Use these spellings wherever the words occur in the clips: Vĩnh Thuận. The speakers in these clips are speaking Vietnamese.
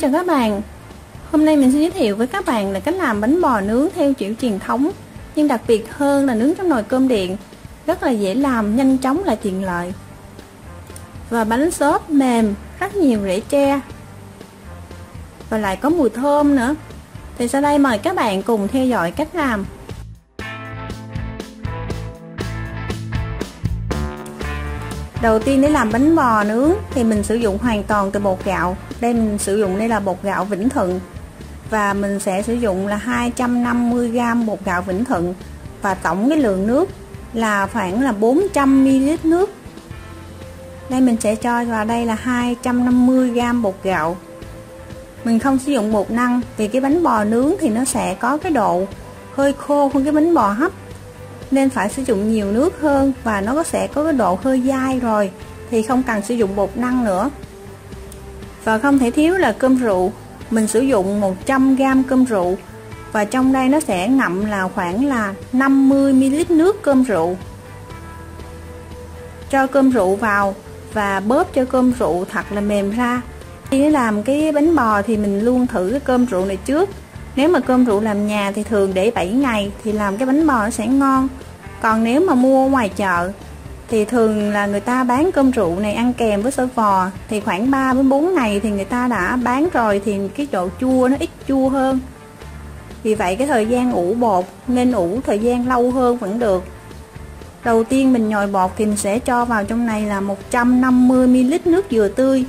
Xin chào các bạn. Hôm nay mình sẽ giới thiệu với các bạn là cách làm bánh bò nướng theo kiểu truyền thống, nhưng đặc biệt hơn là nướng trong nồi cơm điện. Rất là dễ làm, nhanh chóng, là tiện lợi. Và bánh xốp mềm, rất nhiều rễ tre, và lại có mùi thơm nữa. Thì sau đây mời các bạn cùng theo dõi cách làm. Đầu tiên, để làm bánh bò nướng thì mình sử dụng hoàn toàn từ bột gạo. Mình sử dụng đây là bột gạo Vĩnh Thuận, và mình sẽ sử dụng là 250g bột gạo Vĩnh Thuận, và tổng cái lượng nước là khoảng là 400ml nước. Đây mình sẽ cho vào đây là 250g bột gạo. Mình không sử dụng bột năng, vì cái bánh bò nướng thì nó sẽ có cái độ hơi khô hơn cái bánh bò hấp, nên phải sử dụng nhiều nước hơn, và nó sẽ có cái độ hơi dai rồi thì không cần sử dụng bột năng nữa. Và không thể thiếu là cơm rượu. Mình sử dụng 100g cơm rượu, và trong đây nó sẽ ngậm là khoảng là 50ml nước cơm rượu. Cho cơm rượu vào và bóp cho cơm rượu thật là mềm ra. Khi làm cái bánh bò thì mình luôn thử cái cơm rượu này trước. Nếu mà cơm rượu làm nhà thì thường để 7 ngày thì làm cái bánh bò nó sẽ ngon. Còn nếu mà mua ngoài chợ thì thường là người ta bán cơm rượu này ăn kèm với xôi bò, thì khoảng 3-4 ngày thì người ta đã bán rồi, thì cái độ chua nó ít chua hơn. Vì vậy cái thời gian ủ bột nên ủ thời gian lâu hơn vẫn được. Đầu tiên mình nhồi bột thì mình sẽ cho vào trong này là 150ml nước dừa tươi.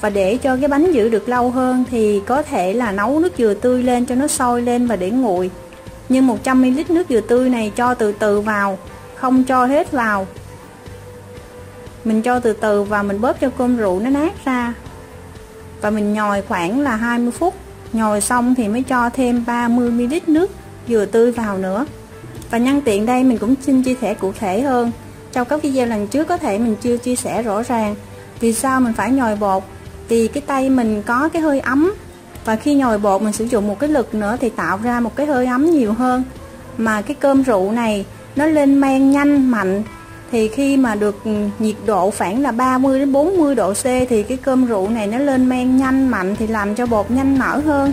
Và để cho cái bánh giữ được lâu hơn thì có thể là nấu nước dừa tươi lên cho nó sôi lên và để nguội. Nhưng 100ml nước dừa tươi này cho từ từ vào, không cho hết vào. Mình cho từ từ và mình bóp cho cơm rượu nó nát ra. Và mình nhồi khoảng là 20 phút. Nhồi xong thì mới cho thêm 30ml nước dừa tươi vào nữa. Và nhân tiện đây mình cũng xin chia sẻ cụ thể hơn. Trong các video lần trước có thể mình chưa chia sẻ rõ ràng vì sao mình phải nhồi bột. Vì cái tay mình có cái hơi ấm, và khi nhồi bột mình sử dụng một cái lực nữa thì tạo ra một cái hơi ấm nhiều hơn. Mà cái cơm rượu này nó lên men nhanh mạnh, thì khi mà được nhiệt độ khoảng là 30-40 độ C thì cái cơm rượu này nó lên men nhanh mạnh, thì làm cho bột nhanh nở hơn.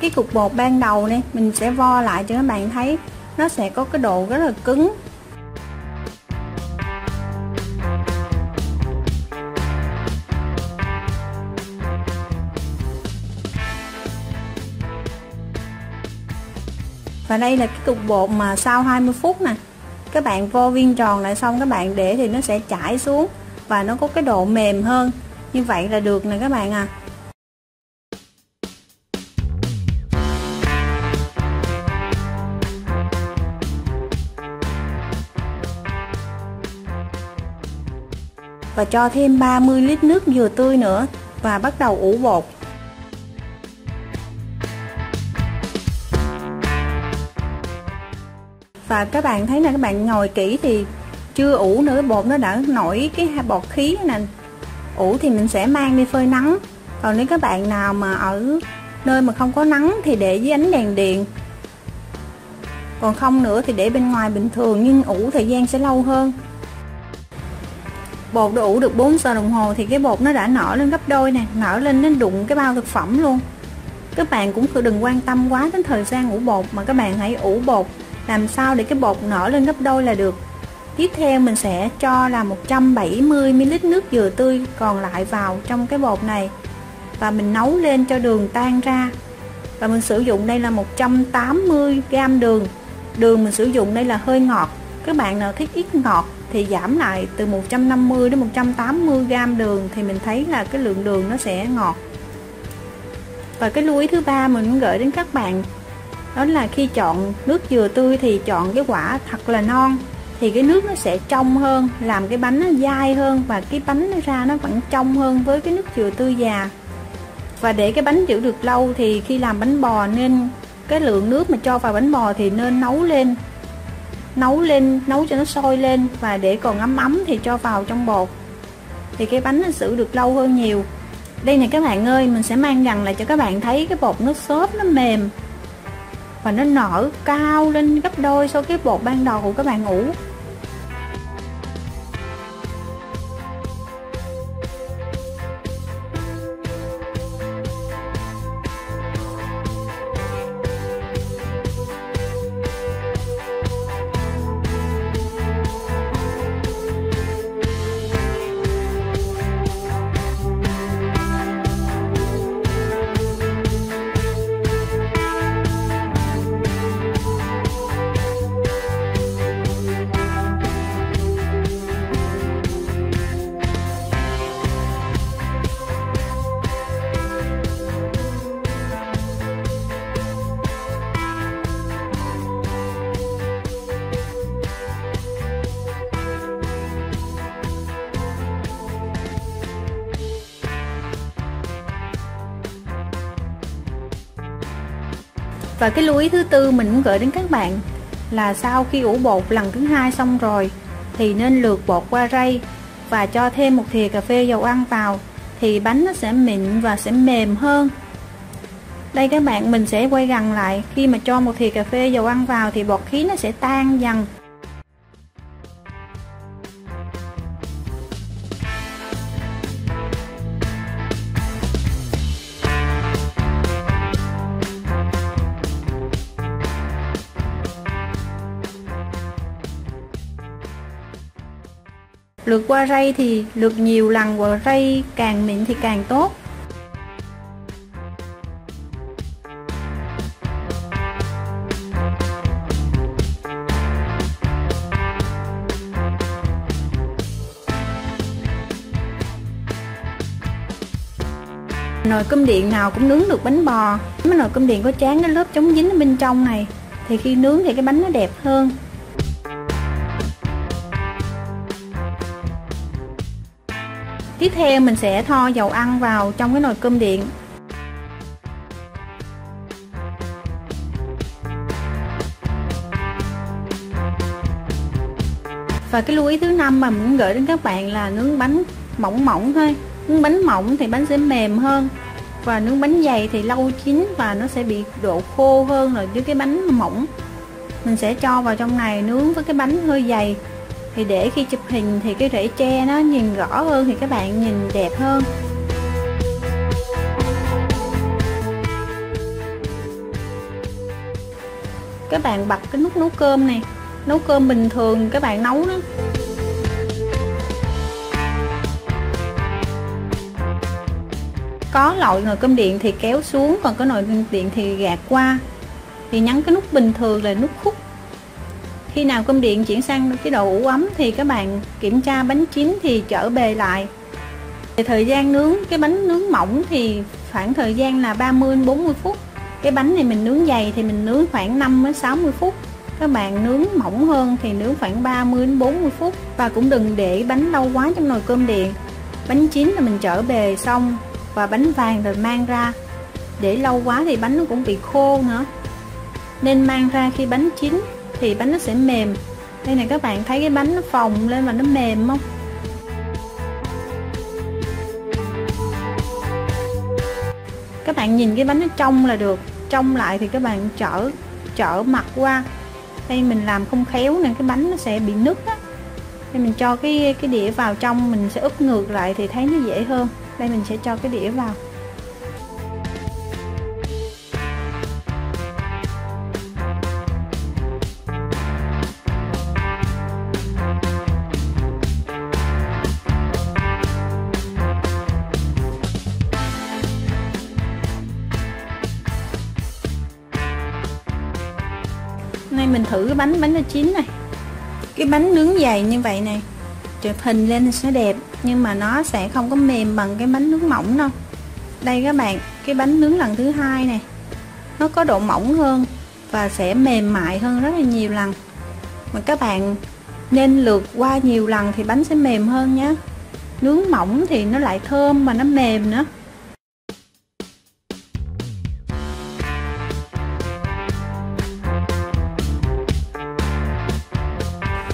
Cái cục bột ban đầu này mình sẽ vo lại cho các bạn thấy nó sẽ có cái độ rất là cứng. Và đây là cái cục bột mà sau 20 phút nè, các bạn vo viên tròn lại xong các bạn để thì nó sẽ chảy xuống và nó có cái độ mềm hơn. Như vậy là được nè các bạn à. Và cho thêm 30ml nước dừa tươi nữa và bắt đầu ủ bột. Và các bạn thấy là các bạn nhồi kỹ thì chưa ủ nữa, bột nó đã nổi cái bọt khí nè. Ủ thì mình sẽ mang đi phơi nắng. Còn nếu các bạn nào mà ở nơi mà không có nắng thì để dưới ánh đèn điện, còn không nữa thì để bên ngoài bình thường, nhưng ủ thời gian sẽ lâu hơn. Bột đã ủ được 4 giờ đồng hồ thì cái bột nó đã nở lên gấp đôi nè, nở lên đến đụng cái bao thực phẩm luôn. Các bạn cũng đừng quan tâm quá đến thời gian ủ bột, mà các bạn hãy ủ bột làm sao để cái bột nở lên gấp đôi là được. Tiếp theo mình sẽ cho là 170ml nước dừa tươi còn lại vào trong cái bột này, và mình nấu lên cho đường tan ra. Và mình sử dụng đây là 180g đường. Đường mình sử dụng đây là hơi ngọt. Các bạn nào thích ít ngọt thì giảm lại từ 150 đến 180g đường, thì mình thấy là cái lượng đường nó sẽ ngọt. Và cái lưu ý thứ ba mình muốn gửi đến các bạn, đó là khi chọn nước dừa tươi thì chọn cái quả thật là non, thì cái nước nó sẽ trong hơn, làm cái bánh nó dai hơn, và cái bánh nó ra nó vẫn trong hơn với cái nước dừa tươi già. Và để cái bánh giữ được lâu thì khi làm bánh bò nên cái lượng nước mà cho vào bánh bò thì nên nấu cho nó sôi lên, và để còn ấm ấm thì cho vào trong bột, thì cái bánh nó giữ được lâu hơn nhiều. Đây này các bạn ơi, mình sẽ mang gần lại cho các bạn thấy cái bột nước sốt nó mềm và nó nở cao lên gấp đôi so với cái bột ban đầu của các bạn ủ. Và cái lưu ý thứ tư mình muốn gửi đến các bạn là sau khi ủ bột lần thứ hai xong rồi thì nên lượt bột qua rây và cho thêm một thìa cà phê dầu ăn vào thì bánh nó sẽ mịn và sẽ mềm hơn. Đây các bạn, mình sẽ quay gần lại, khi mà cho một thìa cà phê dầu ăn vào thì bọt khí nó sẽ tan dần. Lượt qua rây thì lượt nhiều lần qua rây, càng mịn thì càng tốt. Nồi cơm điện nào cũng nướng được bánh bò. Cái nồi cơm điện có tráng cái lớp chống dính ở bên trong này thì khi nướng thì cái bánh nó đẹp hơn. Tiếp theo mình sẽ thoa dầu ăn vào trong cái nồi cơm điện. Và cái lưu ý thứ năm mà mình muốn gửi đến các bạn là nướng bánh mỏng mỏng thôi. Nướng bánh mỏng thì bánh sẽ mềm hơn, và nướng bánh dày thì lâu chín và nó sẽ bị độ khô hơn rồi. Với cái bánh mỏng mình sẽ cho vào trong này nướng với cái bánh hơi dày thì để khi chụp hình thì cái rễ tre nó nhìn rõ hơn thì các bạn nhìn đẹp hơn. Các bạn bật cái nút nấu cơm này, nấu cơm bình thường các bạn nấu đó. Có loại nồi cơm điện thì kéo xuống, còn có nồi cơm điện thì gạt qua. Thì nhấn cái nút bình thường là nút khúc. Khi nào cơm điện chuyển sang chế độ ủ ấm thì các bạn kiểm tra bánh chín thì trở bề lại. Thời gian nướng, cái bánh nướng mỏng thì khoảng thời gian là 30-40 phút. Cái bánh này mình nướng dày thì mình nướng khoảng 5-60 phút. Các bạn nướng mỏng hơn thì nướng khoảng 30-40 phút. Và cũng đừng để bánh lâu quá trong nồi cơm điện. Bánh chín là mình trở bề xong, và bánh vàng rồi mang ra. Để lâu quá thì bánh nó cũng bị khô nữa. Nên mang ra khi bánh chín thì bánh nó sẽ mềm. Đây này các bạn thấy cái bánh nó phồng lên và nó mềm không? Các bạn nhìn cái bánh nó trong là được. Trong lại thì các bạn trở mặt qua. Đây mình làm không khéo nè, cái bánh nó sẽ bị nứt á. Đây mình cho cái đĩa vào trong, mình sẽ úp ngược lại thì thấy nó dễ hơn. Đây mình sẽ cho cái đĩa vào. Nay mình thử cái bánh nó chín này. Cái bánh nướng dày như vậy này, chụp hình lên sẽ đẹp, nhưng mà nó sẽ không có mềm bằng cái bánh nướng mỏng đâu. Đây các bạn, cái bánh nướng lần thứ hai này, nó có độ mỏng hơn và sẽ mềm mại hơn rất là nhiều lần. Mà các bạn nên lượt qua nhiều lần thì bánh sẽ mềm hơn nhé. Nướng mỏng thì nó lại thơm mà nó mềm nữa.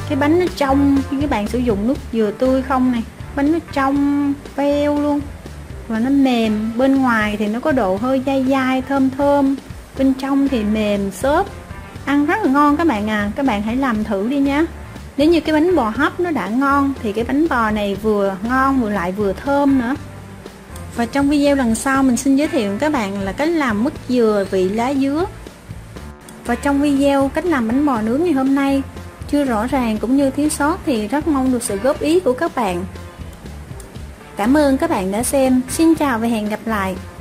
Cái bánh nó trong, các bạn sử dụng nước dừa tươi không này, bánh nó trong veo luôn. và nó mềm. Bên ngoài thì nó có độ hơi dai dai, thơm thơm, bên trong thì mềm xốp, ăn rất là ngon các bạn à. Các bạn hãy làm thử đi nhé. Nếu như cái bánh bò hấp nó đã ngon thì cái bánh bò này vừa ngon vừa lại vừa thơm nữa. Và trong video lần sau mình xin giới thiệu các bạn là cách làm mứt dừa vị lá dứa. Và trong video cách làm bánh bò nướng ngày hôm nay chưa rõ ràng cũng như thiếu sót thì rất mong được sự góp ý của các bạn. Cảm ơn các bạn đã xem. Xin chào và hẹn gặp lại.